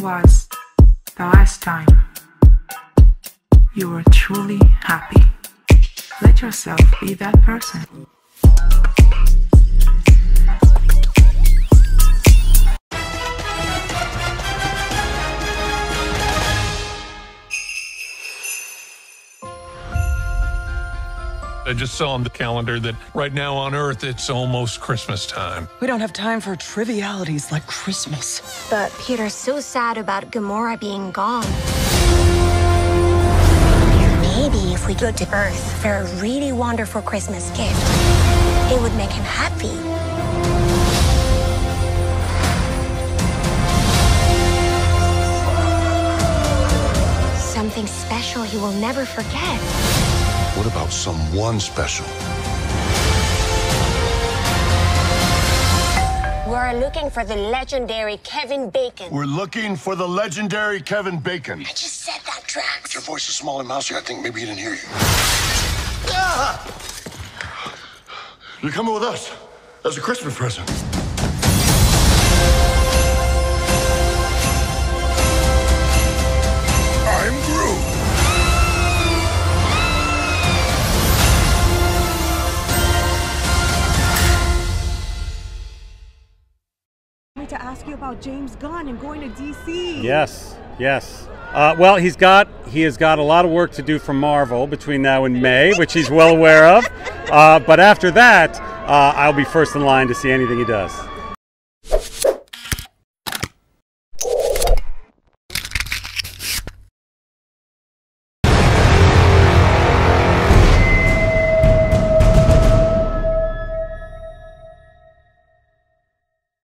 When was the last time you were truly happy? Let yourself be that person. I just saw on the calendar that right now on Earth, it's almost Christmas time. We don't have time for trivialities like Christmas. But Peter's so sad about Gamora being gone. Maybe if we go to Earth for a really wonderful Christmas gift, it would make him happy. Something special he will never forget. What about someone special? We're looking for the legendary Kevin Bacon. We're looking for the legendary Kevin Bacon. I just said that, Drax. If your voice is small and mousy, I think maybe he didn't hear you. Ah! You're coming with us as a Christmas present. I'm Groot. To ask you about James Gunn and going to DC. Yes. Well, he has got a lot of work to do for Marvel between now and May, which he's well aware of. But after that, I'll be first in line to see anything he does.